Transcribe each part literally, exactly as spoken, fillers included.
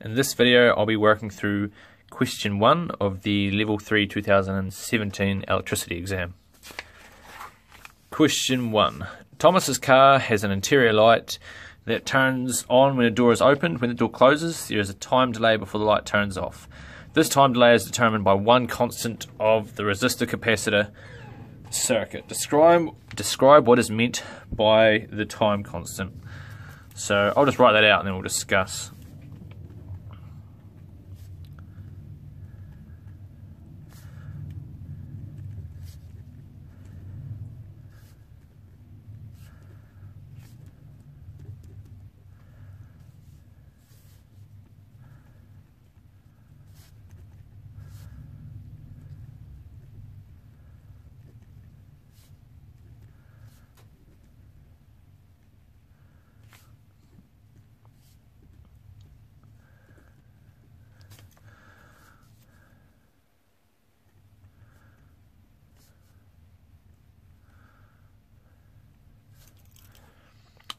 In this video, I'll be working through question one of the Level three two thousand seventeen electricity exam. Question one. Thomas's car has an interior light that turns on when a door is opened. When the door closes, there is a time delay before the light turns off. This time delay is determined by one constant of the resistor capacitor circuit. Describe, describe what is meant by the time constant. So I'll just write that out and then we'll discuss.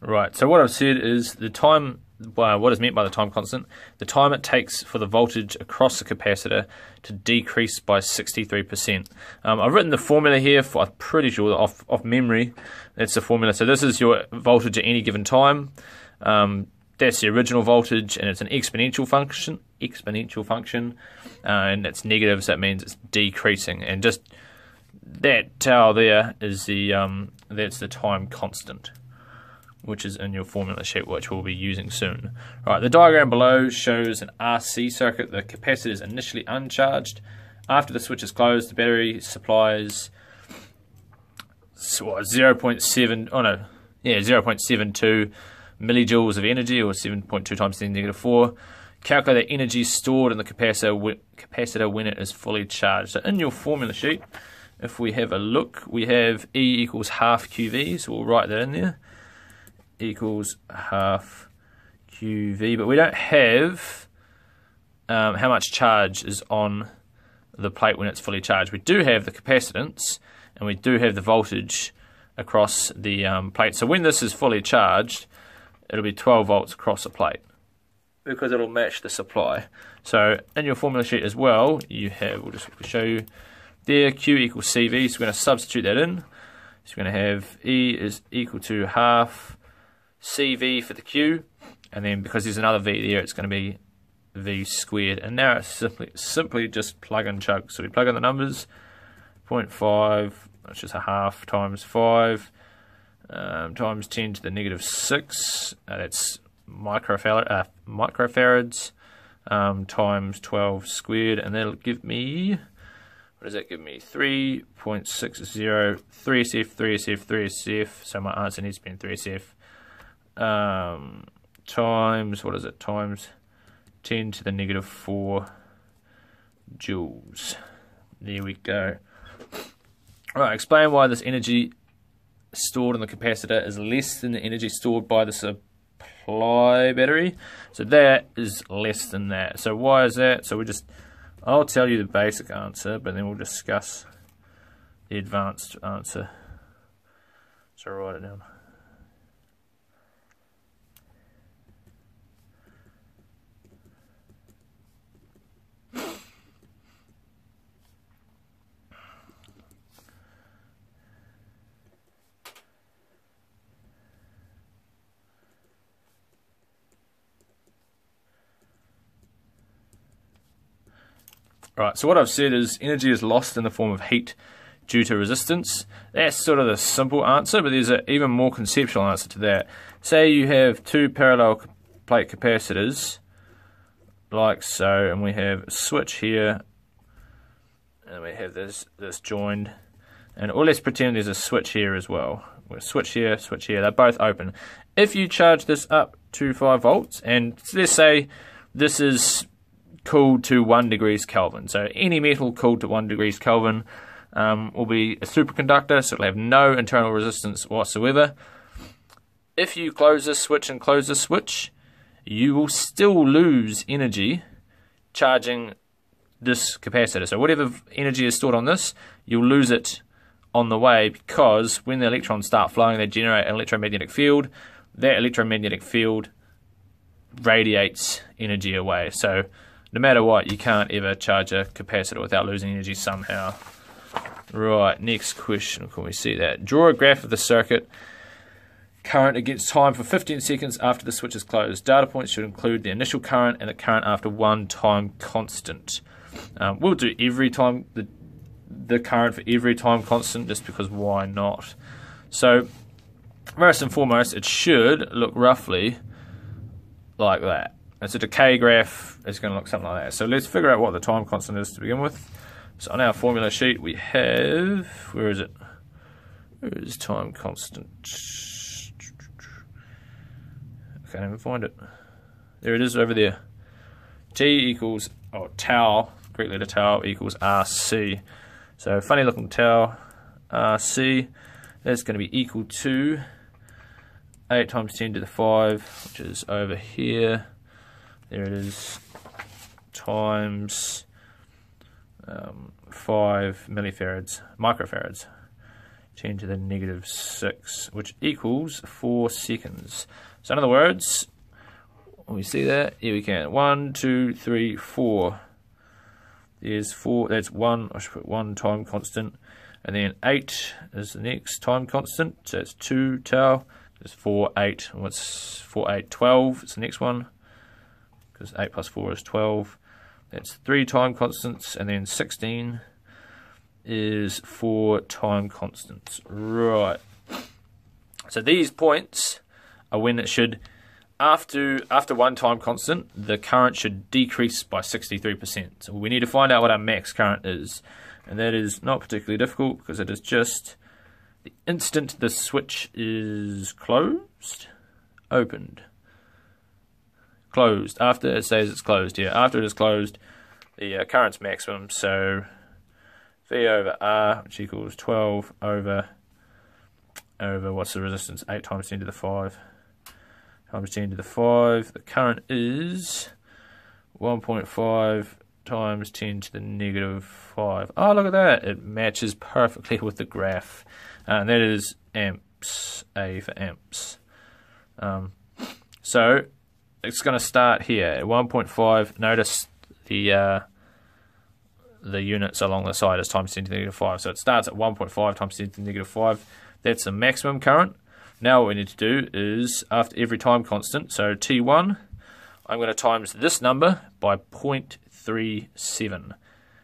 Right, so what I've said is the time, well, what is meant by the time constant, the time it takes for the voltage across the capacitor to decrease by sixty-three percent. Um, I've written the formula here, for, I'm pretty sure off, off memory, that's the formula. So this is your voltage at any given time. Um, that's the original voltage, and it's an exponential function, exponential function, uh, and it's negative, so that means it's decreasing. And just that tau there is the, um, that's the time constant, which is in your formula sheet, which we'll be using soon. All right, the diagram below shows an R C circuit. The capacitor is initially uncharged. After the switch is closed, the battery supplies zero point seven, oh no, yeah, zero point seven two millijoules of energy, or seven point two times ten to the negative four. Calculate the energy stored in the capacitor capacitor when it is fully charged. So in your formula sheet, if we have a look, we have E equals half Q V, so we'll write that in there. Equals half Q V, but we don't have um, how much charge is on the plate when it's fully charged. We do have the capacitance, and we do have the voltage across the um, plate. So when this is fully charged, it'll be twelve volts across the plate, because it'll match the supply. So in your formula sheet as well, you have, we'll just show you there, Q equals C V, so we're going to substitute that in. So we're going to have E is equal to half C V for the Q, and then because there's another V there, it's going to be V squared. And now it's simply simply just plug and chug. So we plug in the numbers, zero point five, that's just a half, times five, um, times ten to the negative six, uh, that's microfarad, uh, microfarads, um, times twelve squared, and that'll give me, what does that give me? three point six zero, three S F, three S F, three S F, so my answer needs to be in three S F. Um, times, what is it, times ten to the negative four joules. There we go. All right, explain why this energy stored in the capacitor is less than the energy stored by the supply battery. So that is less than that. So why is that? So we just, I'll tell you the basic answer, but then we'll discuss the advanced answer. So write it down. Right, so what I've said is energy is lost in the form of heat due to resistance. That's sort of the simple answer, but there's an even more conceptual answer to that. Say you have two parallel plate capacitors, like so, and we have a switch here, and we have this, this joined, and or let's pretend there's a switch here as well. We'll switch here, switch here, they're both open. If you charge this up to five volts, and let's say this is cooled to one degrees Kelvin. So any metal cooled to one degrees Kelvin um, will be a superconductor, so it'll have no internal resistance whatsoever. If you close this switch and close this switch, you will still lose energy charging this capacitor. So whatever energy is stored on this, you'll lose it on the way, because when the electrons start flowing, they generate an electromagnetic field. That electromagnetic field radiates energy away. So no matter what, you can't ever charge a capacitor without losing energy somehow. Right, next question. Can we see that? Draw a graph of the circuit current against time for fifteen seconds after the switch is closed. Data points should include the initial current and the current after one time constant. Um, we'll do every time the the current for every time constant, just because why not? So first and foremost, it should look roughly like that. It's a decay graph. It's going to look something like that. So let's figure out what the time constant is to begin with. So on our formula sheet we have, where is it? Where is time constant? I can't even find it. There it is over there. T equals, oh, tau, Greek letter tau equals R C. So funny looking tau, R C, that's going to be equal to eight times ten to the five, which is over here. There it is, times um, five millifarads, microfarads, ten to the negative six, which equals four seconds. So in other words, when we see that, here we can, one, two, three, four. There's four, that's one, I should put one time constant, and then eight is the next time constant, so that's two tau, there's four, eight, and what's four, eight, twelve, it's the next one, because eight plus four is twelve, that's three time constants, and then sixteen is four time constants. Right, so these points are when it should, After after one time constant, the current should decrease by sixty-three percent. So we need to find out what our max current is. And that is not particularly difficult, because it is just the instant the switch is closed, opened, closed. After it says it's closed, yeah. After it is closed, the uh, current's maximum. So V over R, which equals twelve over, over what's the resistance? eight times ten to the five. times ten to the five, the current is one point five times ten to the negative five. Oh, look at that, it matches perfectly with the graph. Uh, and that is amps, A for amps. Um, so it's going to start here at one point five. Notice the uh, the units along the side is times ten to the negative five. So it starts at one point five times ten to the negative five. That's the maximum current. Now what we need to do is, after every time constant, so T one, I'm going to times this number by zero point three seven.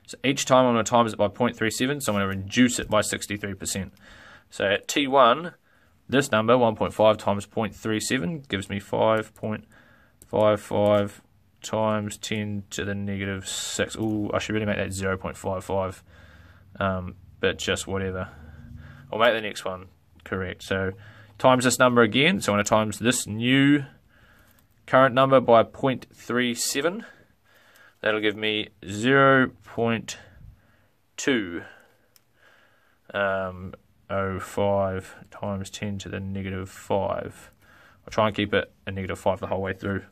So each time I'm going to times it by zero point three seven, so I'm going to reduce it by sixty-three percent. So at T one, this number, one point five times zero point three seven, gives me five point five five times ten to the negative six. Ooh, I should really make that zero point five five, um, but just whatever. I'll make the next one correct. So times this number again, so I'm going to times this new current number by zero point three seven. That'll give me zero point two oh five um, times ten to the negative five. I'll try and keep it a negative five the whole way through.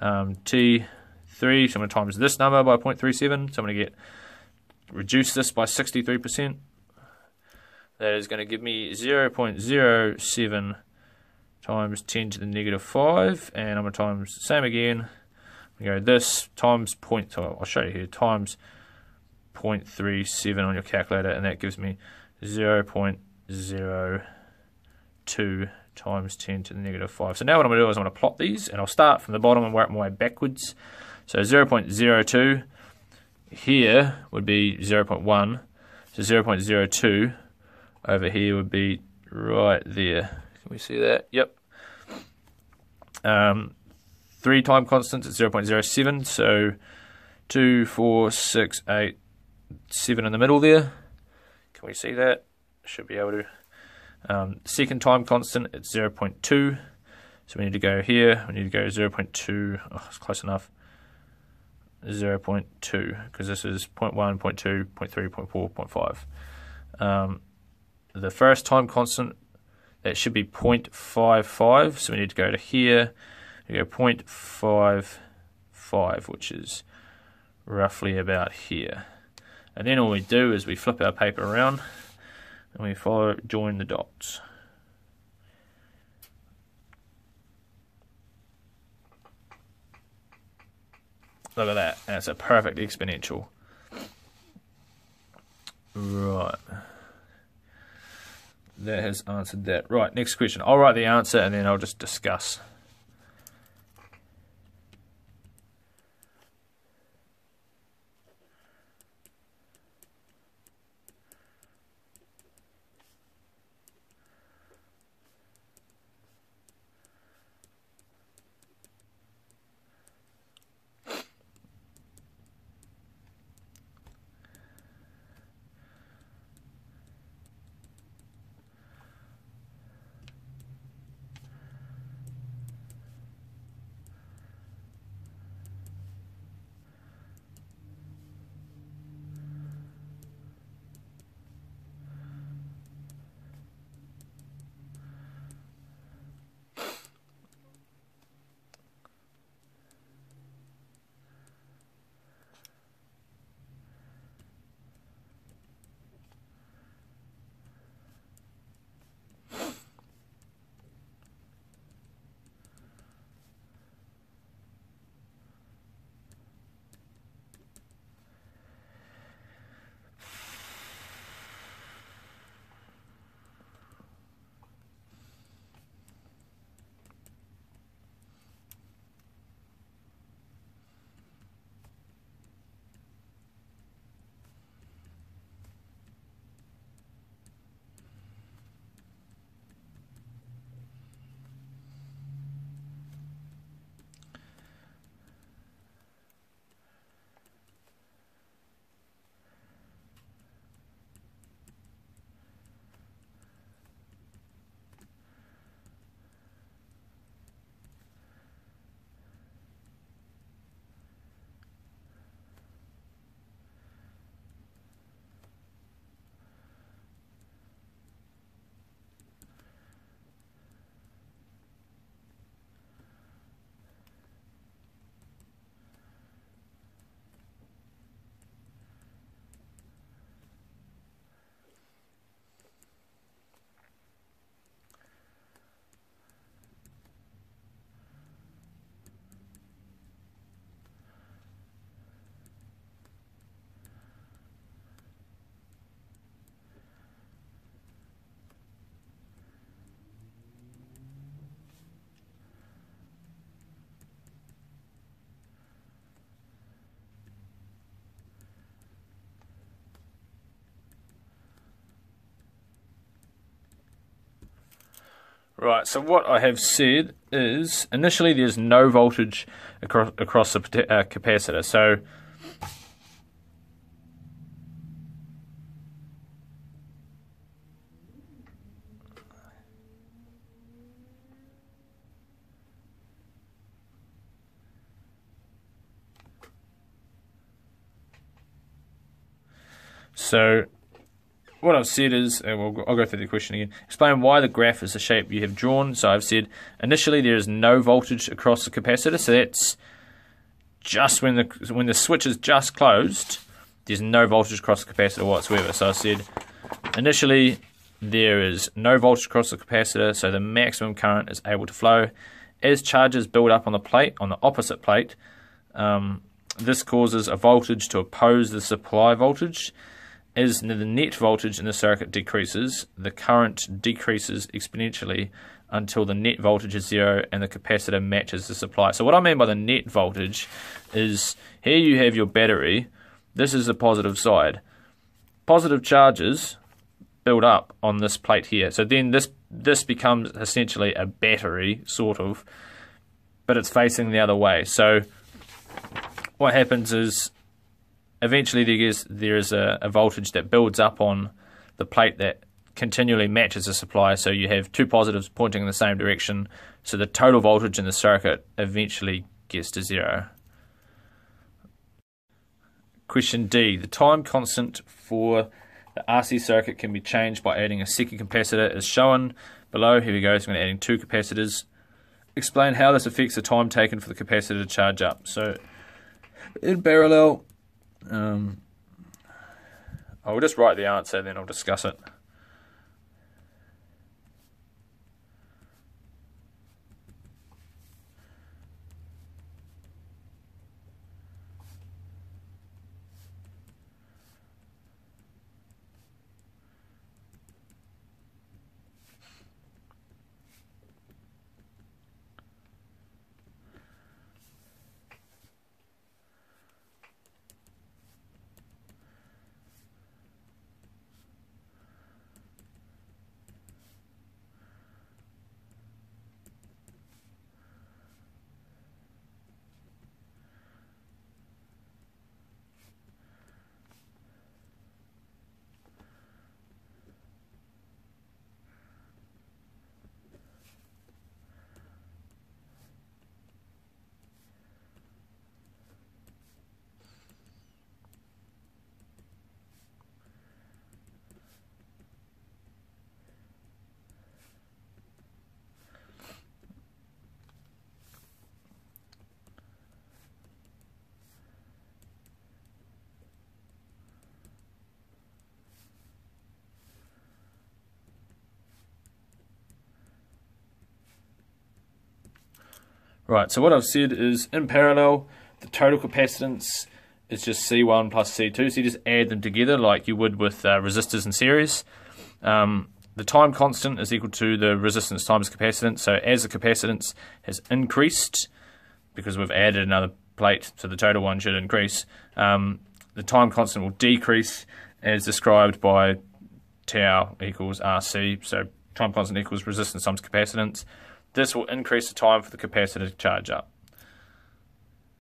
Um, T three, so I'm going to times this number by zero point three seven, so I'm going to get reduce this by sixty-three percent. That is going to give me zero point zero seven times ten to the negative five, and I'm going to times the same again. I'm going to go this times point, I'll show you here, times zero point three seven on your calculator, and that gives me zero point zero two times ten to the negative five. So now what I'm going to do is I'm going to plot these, and I'll start from the bottom and work my way backwards. So zero point zero two here would be zero point one, so zero point zero two. Over here would be right there. Can we see that? Yep. Um, three time constants at zero point zero seven, so two, four, six, eight, seven in the middle there. Can we see that? Should be able to. Um, second time constant at zero point two, so we need to go here, we need to go zero point two, oh, it's close enough, zero point two, because this is zero point one, zero point two, zero point three, zero point four, zero point five. Um, The first time constant, that should be zero point five five, so we need to go to here, we go zero point five five, which is roughly about here. And then all we do is we flip our paper around and we follow, join the dots. Look at that. And it's a perfect exponential. Right. That has answered that. Right, next question. I'll write the answer and then I'll just discuss. Right, so what I have said is, initially there's no voltage across, across the uh, capacitor, so so what I've said is, and we'll, I'll go through the question again, explain why the graph is the shape you have drawn. So I've said, initially there is no voltage across the capacitor, so that's just when the when the switch is just closed, there's no voltage across the capacitor whatsoever. So I said, initially there is no voltage across the capacitor, so the maximum current is able to flow. As charges build up on the plate, on the opposite plate, um, this causes a voltage to oppose the supply voltage. As the net voltage in the circuit decreases, the current decreases exponentially until the net voltage is zero and the capacitor matches the supply. So what I mean by the net voltage is, here you have your battery. This is the positive side. Positive charges build up on this plate here. So then this, this becomes essentially a battery, sort of, but it's facing the other way. So what happens is, eventually there is, there is a, a voltage that builds up on the plate that continually matches the supply, so you have two positives pointing in the same direction, so the total voltage in the circuit eventually gets to zero. Question D. The time constant for the R C circuit can be changed by adding a second capacitor as shown below. Here we go, so I'm going to add in two capacitors. Explain how this affects the time taken for the capacitor to charge up. So in parallel, Um, I'll just write the answer and then I'll discuss it. Right, so what I've said is in parallel, the total capacitance is just C one plus C two, so you just add them together like you would with uh, resistors in series. Um, the time constant is equal to the resistance times capacitance, so as the capacitance has increased, because we've added another plate, so the total one should increase, um, the time constant will decrease as described by tau equals R C, so time constant equals resistance times capacitance. This will increase the time for the capacitor to charge up.